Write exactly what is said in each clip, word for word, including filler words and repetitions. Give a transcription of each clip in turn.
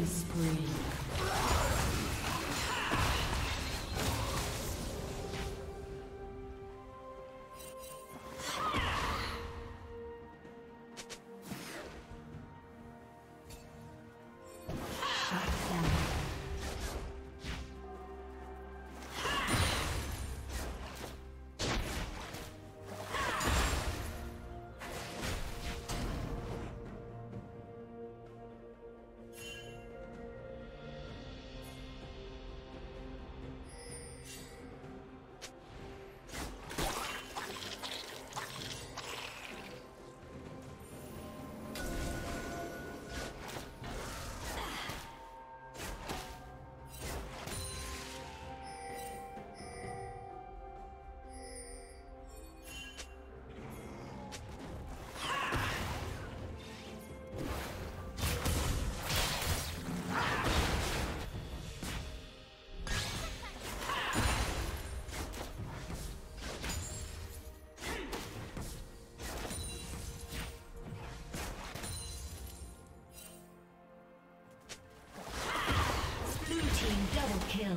Killing spree. Kill.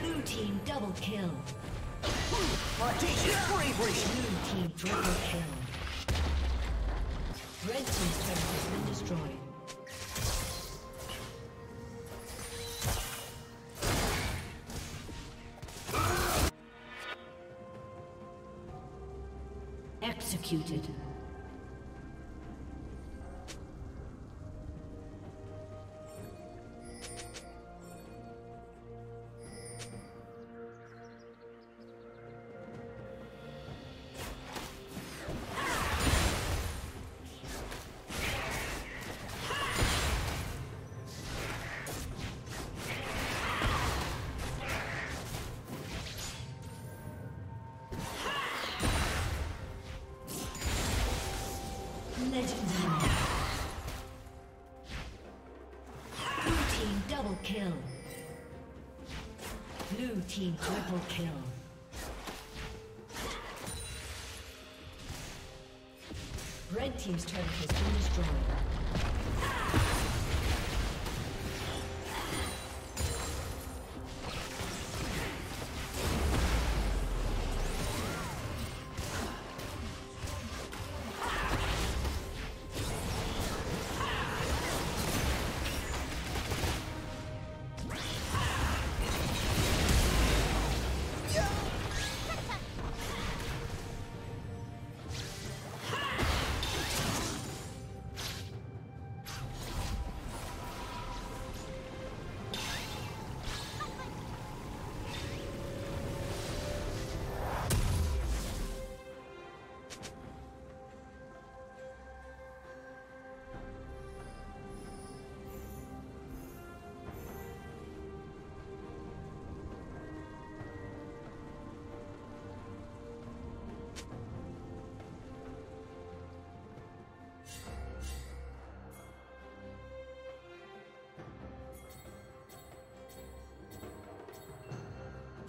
Blue team double kill. Audacious bravery! Blue team triple kill. Red team's turret has been destroyed. Executed. Kill. Blue team triple kill. Red team's turret has been destroyed.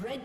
Red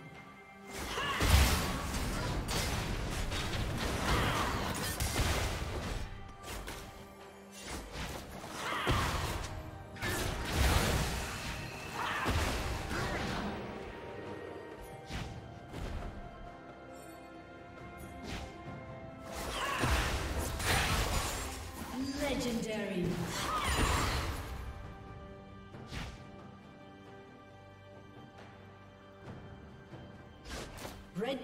Legendary. Red